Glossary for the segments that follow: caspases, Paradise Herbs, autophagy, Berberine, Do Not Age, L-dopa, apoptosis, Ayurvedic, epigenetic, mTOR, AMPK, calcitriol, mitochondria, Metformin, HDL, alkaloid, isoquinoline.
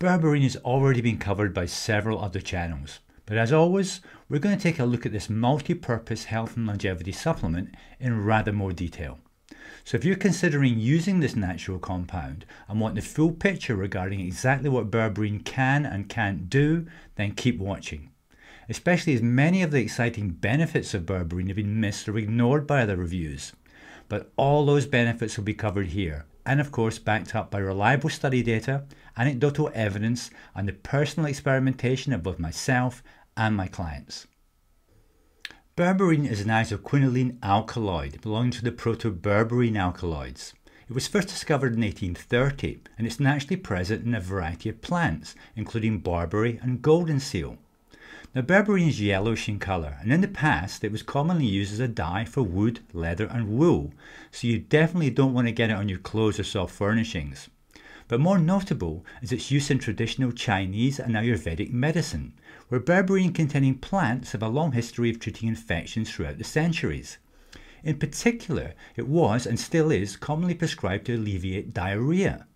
Berberine has already been covered by several other channels, but as always, we're going to take a look at this multi-purpose health and longevity supplement in rather more detail. So if you're considering using this natural compound and want the full picture regarding exactly what berberine can and can't do, then keep watching, especially as many of the exciting benefits of berberine have been missed or ignored by other reviews. But all those benefits will be covered here, and of course backed up by reliable study data, anecdotal evidence, and the personal experimentation of both myself and my clients. Berberine is an isoquinoline alkaloid belonging to the proto-berberine alkaloids. It was first discovered in 1830, and it's naturally present in a variety of plants, including barberry and golden seal. Now, berberine is yellowish in colour, and in the past it was commonly used as a dye for wood, leather and wool, so you definitely don't want to get it on your clothes or soft furnishings. But more notable is its use in traditional Chinese and Ayurvedic medicine, where berberine-containing plants have a long history of treating infections throughout the centuries. In particular, it was and still is commonly prescribed to alleviate diarrhoea.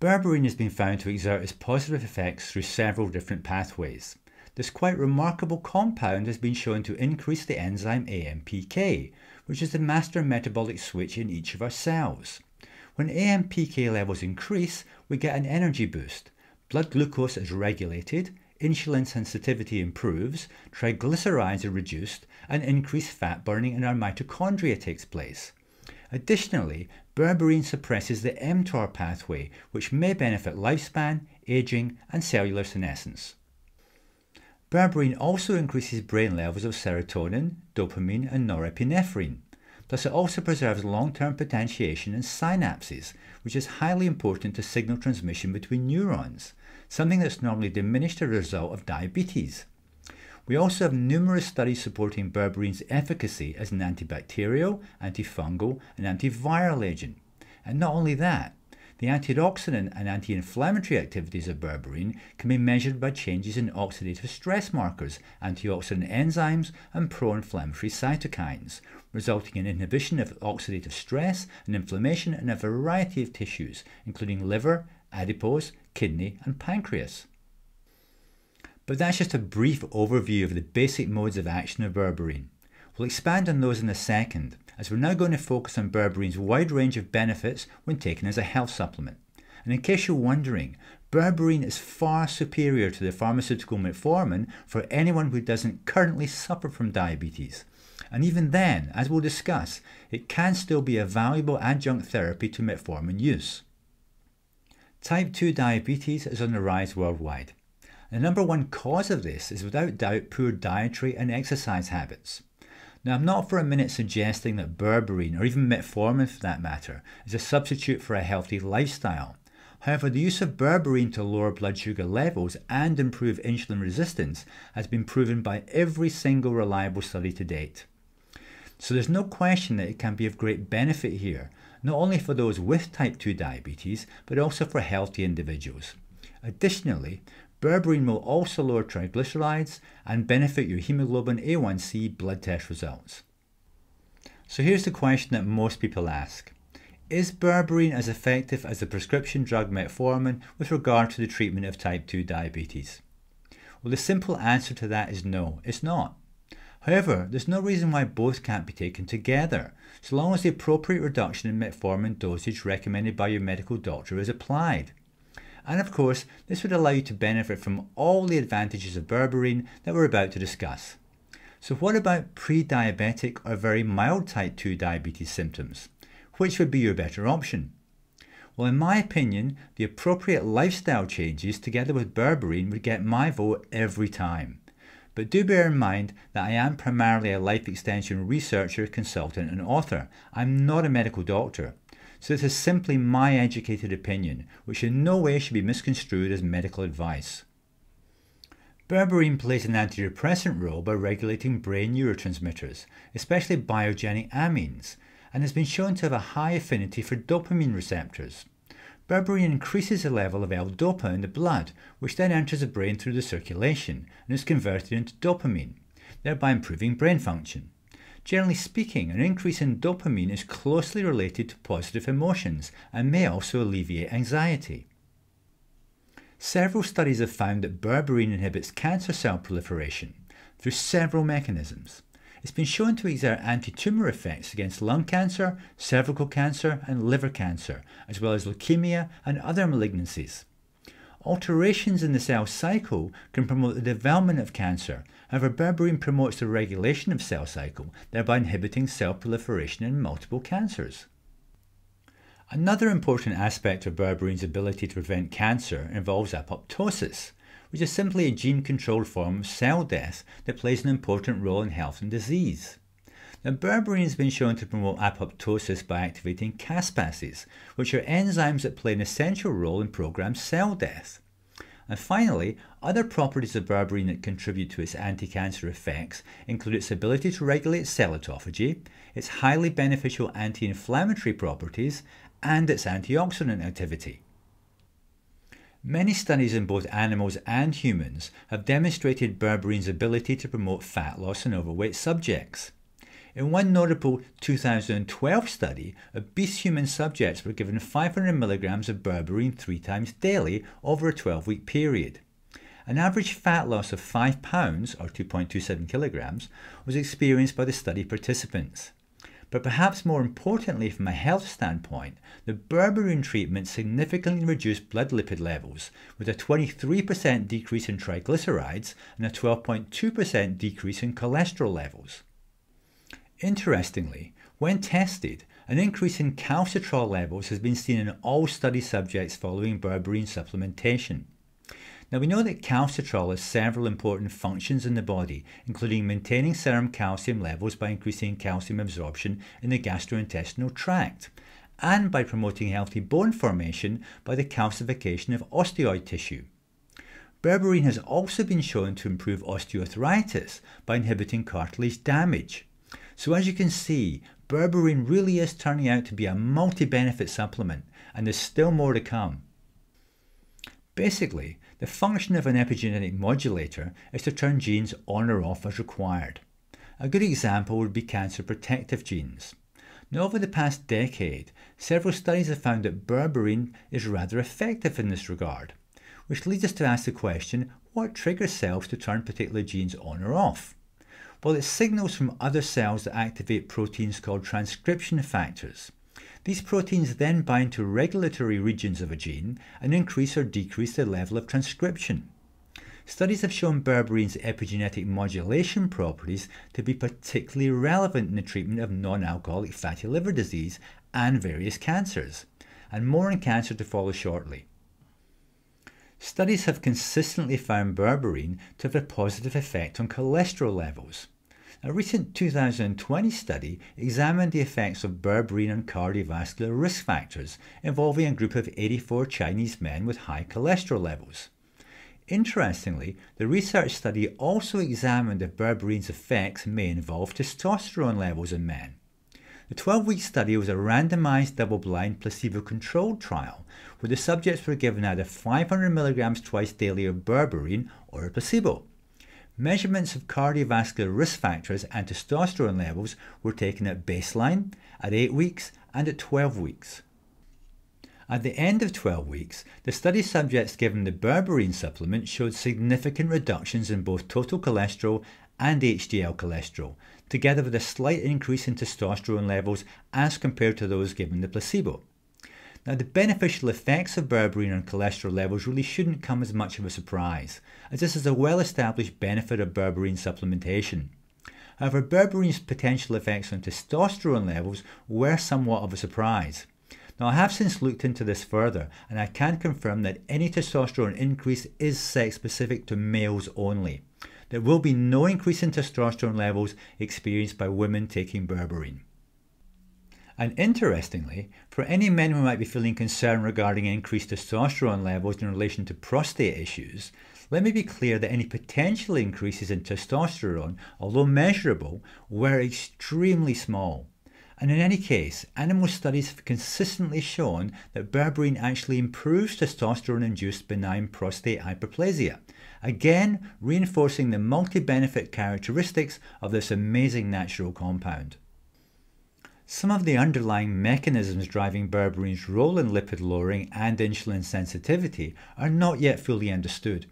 Berberine has been found to exert its positive effects through several different pathways. This quite remarkable compound has been shown to increase the enzyme AMPK, which is the master metabolic switch in each of our cells. When AMPK levels increase, we get an energy boost. Blood glucose is regulated, insulin sensitivity improves, triglycerides are reduced, and increased fat burning in our mitochondria takes place. Additionally, berberine suppresses the mTOR pathway, which may benefit lifespan, aging, and cellular senescence. Berberine also increases brain levels of serotonin, dopamine, and norepinephrine. Thus, it also preserves long-term potentiation in synapses, which is highly important to signal transmission between neurons, something that's normally diminished as a result of diabetes. We also have numerous studies supporting berberine's efficacy as an antibacterial, antifungal and antiviral agent. And not only that, the antioxidant and anti-inflammatory activities of berberine can be measured by changes in oxidative stress markers, antioxidant enzymes and pro-inflammatory cytokines, resulting in inhibition of oxidative stress and inflammation in a variety of tissues, including liver, adipose, kidney and pancreas. But that's just a brief overview of the basic modes of action of berberine. We'll expand on those in a second, as we're now going to focus on berberine's wide range of benefits when taken as a health supplement. And in case you're wondering, berberine is far superior to the pharmaceutical metformin for anyone who doesn't currently suffer from diabetes. And even then, as we'll discuss, it can still be a valuable adjunct therapy to metformin use. Type 2 diabetes is on the rise worldwide. The number one cause of this is without doubt poor dietary and exercise habits. Now, I'm not for a minute suggesting that berberine, or even metformin for that matter, is a substitute for a healthy lifestyle. However, the use of berberine to lower blood sugar levels and improve insulin resistance has been proven by every single reliable study to date. So there's no question that it can be of great benefit here, not only for those with type 2 diabetes, but also for healthy individuals. Additionally, berberine will also lower triglycerides and benefit your hemoglobin A1C blood test results. So here's the question that most people ask. Is berberine as effective as the prescription drug metformin with regard to the treatment of type 2 diabetes? Well, the simple answer to that is no, it's not. However, there's no reason why both can't be taken together, so long as the appropriate reduction in metformin dosage recommended by your medical doctor is applied. And of course, this would allow you to benefit from all the advantages of berberine that we're about to discuss. So what about pre-diabetic or very mild type 2 diabetes symptoms? Which would be your better option? Well, in my opinion, the appropriate lifestyle changes together with berberine would get my vote every time. But do bear in mind that I am primarily a life extension researcher, consultant and author. I'm not a medical doctor. So this is simply my educated opinion, which in no way should be misconstrued as medical advice. Berberine plays an antidepressant role by regulating brain neurotransmitters, especially biogenic amines, and has been shown to have a high affinity for dopamine receptors. Berberine increases the level of L-dopa in the blood, which then enters the brain through the circulation and is converted into dopamine, thereby improving brain function. Generally speaking, an increase in dopamine is closely related to positive emotions and may also alleviate anxiety. Several studies have found that berberine inhibits cancer cell proliferation through several mechanisms. It's been shown to exert anti-tumour effects against lung cancer, cervical cancer and liver cancer, as well as leukaemia and other malignancies. Alterations in the cell cycle can promote the development of cancer. However, berberine promotes the regulation of cell cycle, thereby inhibiting cell proliferation in multiple cancers. Another important aspect of berberine's ability to prevent cancer involves apoptosis, which is simply a gene-controlled form of cell death that plays an important role in health and disease. Now, berberine has been shown to promote apoptosis by activating caspases, which are enzymes that play an essential role in programmed cell death. And finally, other properties of berberine that contribute to its anti-cancer effects include its ability to regulate cell autophagy, its highly beneficial anti-inflammatory properties, and its antioxidant activity. Many studies in both animals and humans have demonstrated berberine's ability to promote fat loss in overweight subjects. In one notable 2012 study, obese human subjects were given 500 milligrams of berberine 3 times daily over a 12-week period. An average fat loss of 5 pounds, or 2.27 kilograms, was experienced by the study participants. But perhaps more importantly from a health standpoint, the berberine treatment significantly reduced blood lipid levels, with a 23% decrease in triglycerides and a 12.2% decrease in cholesterol levels. Interestingly, when tested, an increase in calcitriol levels has been seen in all study subjects following berberine supplementation. Now, we know that calcitriol has several important functions in the body, including maintaining serum calcium levels by increasing calcium absorption in the gastrointestinal tract, and by promoting healthy bone formation by the calcification of osteoid tissue. Berberine has also been shown to improve osteoarthritis by inhibiting cartilage damage. So as you can see, berberine really is turning out to be a multi-benefit supplement, and there's still more to come. Basically, the function of an epigenetic modulator is to turn genes on or off as required. A good example would be cancer protective genes. Now, over the past decade, several studies have found that berberine is rather effective in this regard, which leads us to ask the question, what triggers cells to turn particular genes on or off? Well, it's signals from other cells that activate proteins called transcription factors. These proteins then bind to regulatory regions of a gene and increase or decrease the level of transcription. Studies have shown berberine's epigenetic modulation properties to be particularly relevant in the treatment of non-alcoholic fatty liver disease and various cancers, and more on cancer to follow shortly. Studies have consistently found berberine to have a positive effect on cholesterol levels. A recent 2020 study examined the effects of berberine on cardiovascular risk factors involving a group of 84 Chinese men with high cholesterol levels. Interestingly, the research study also examined if berberine's effects may involve testosterone levels in men. The 12-week study was a randomized, double-blind, placebo-controlled trial where the subjects were given either 500 milligrams twice daily of berberine or a placebo. Measurements of cardiovascular risk factors and testosterone levels were taken at baseline, at 8 weeks and at 12 weeks. At the end of 12 weeks, the study subjects given the berberine supplement showed significant reductions in both total cholesterol and HDL cholesterol, together with a slight increase in testosterone levels as compared to those given the placebo. Now, the beneficial effects of berberine on cholesterol levels really shouldn't come as much of a surprise, as this is a well-established benefit of berberine supplementation. However, berberine's potential effects on testosterone levels were somewhat of a surprise. Now, I have since looked into this further, and I can confirm that any testosterone increase is sex-specific to males only. There will be no increase in testosterone levels experienced by women taking berberine. And interestingly, for any men who might be feeling concerned regarding increased testosterone levels in relation to prostate issues, let me be clear that any potential increases in testosterone, although measurable, were extremely small. And in any case, animal studies have consistently shown that berberine actually improves testosterone-induced benign prostate hyperplasia, again reinforcing the multi-benefit characteristics of this amazing natural compound. Some of the underlying mechanisms driving berberine's role in lipid lowering and insulin sensitivity are not yet fully understood.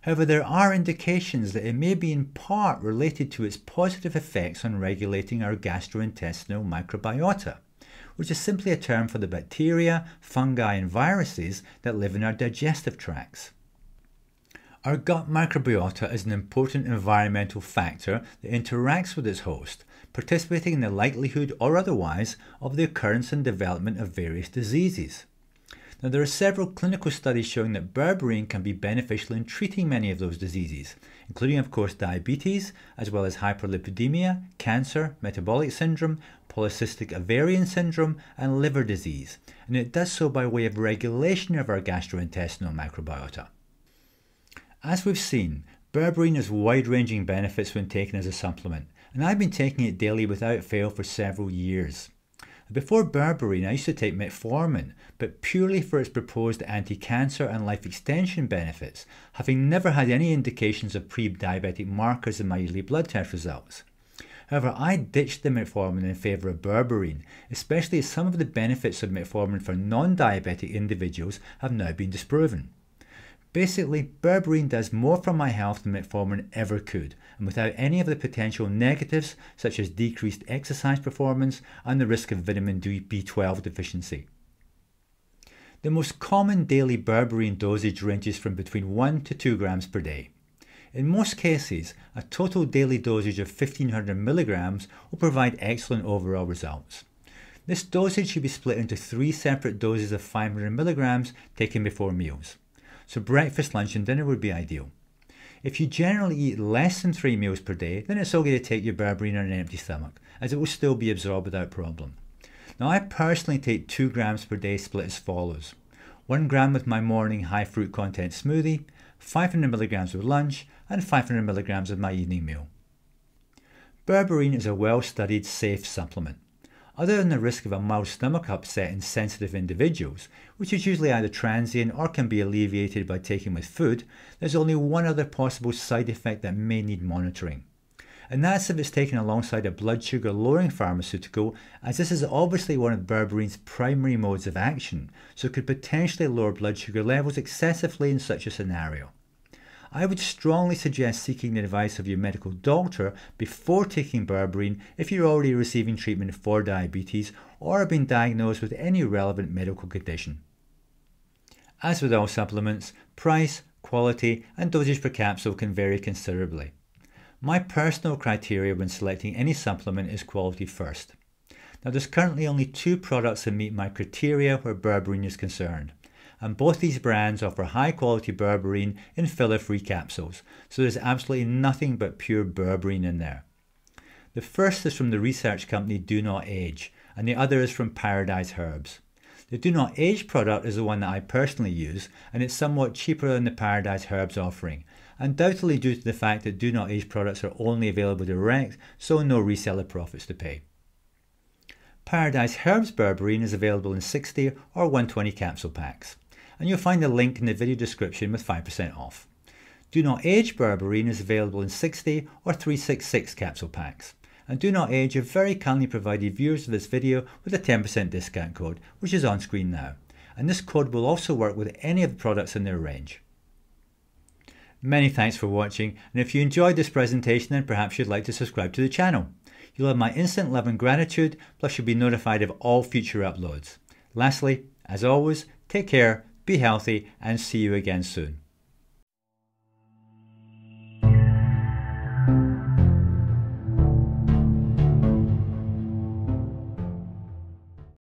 However, there are indications that it may be in part related to its positive effects on regulating our gastrointestinal microbiota, which is simply a term for the bacteria, fungi and viruses that live in our digestive tracts. Our gut microbiota is an important environmental factor that interacts with its host, participating in the likelihood or otherwise of the occurrence and development of various diseases. Now, there are several clinical studies showing that berberine can be beneficial in treating many of those diseases, including of course diabetes, as well as hyperlipidemia, cancer, metabolic syndrome, polycystic ovarian syndrome and liver disease, and it does so by way of regulation of our gastrointestinal microbiota. As we've seen, berberine has wide-ranging benefits when taken as a supplement, and I've been taking it daily without fail for several years. Before berberine, I used to take metformin, but purely for its proposed anti-cancer and life extension benefits, having never had any indications of pre-diabetic markers in my yearly blood test results. However, I ditched the metformin in favour of berberine, especially as some of the benefits of metformin for non-diabetic individuals have now been disproven. Basically, berberine does more for my health than metformin ever could, and without any of the potential negatives such as decreased exercise performance and the risk of vitamin B12 deficiency. The most common daily berberine dosage ranges from between 1 to 2 grams per day. In most cases, a total daily dosage of 1500 milligrams will provide excellent overall results. This dosage should be split into 3 separate doses of 500 milligrams taken before meals. So breakfast, lunch and dinner would be ideal. If you generally eat less than 3 meals per day, then it's okay to take your berberine on an empty stomach, as it will still be absorbed without problem. Now, I personally take 2 grams per day split as follows: 1 gram with my morning high fruit content smoothie, 500 milligrams with lunch and 500 milligrams with my evening meal. Berberine is a well-studied, safe supplement. Other than the risk of a mild stomach upset in sensitive individuals, which is usually either transient or can be alleviated by taking with food, there's only one other possible side effect that may need monitoring. And that's if it's taken alongside a blood sugar lowering pharmaceutical, as this is obviously one of berberine's primary modes of action, so it could potentially lower blood sugar levels excessively in such a scenario. I would strongly suggest seeking the advice of your medical doctor before taking berberine if you're already receiving treatment for diabetes or have been diagnosed with any relevant medical condition. As with all supplements, price, quality and dosage per capsule can vary considerably. My personal criteria when selecting any supplement is quality first. Now, there's currently only 2 products that meet my criteria where berberine is concerned, and both these brands offer high quality berberine in filler-free capsules, so there's absolutely nothing but pure berberine in there. The first is from the research company Do Not Age, and the other is from Paradise Herbs. The Do Not Age product is the one that I personally use, and it's somewhat cheaper than the Paradise Herbs offering, undoubtedly due to the fact that Do Not Age products are only available direct, so no reseller profits to pay. Paradise Herbs berberine is available in 60 or 120 capsule packs, and you'll find the link in the video description with 5% off. Do Not Age berberine is available in 60 or 366 capsule packs, and Do Not Age have very kindly provided viewers of this video with a 10% discount code, which is on screen now, and this code will also work with any of the products in their range. Many thanks for watching, and if you enjoyed this presentation then perhaps you'd like to subscribe to the channel. You'll have my instant love and gratitude, plus you'll be notified of all future uploads. Lastly, as always, take care, be healthy and see you again soon.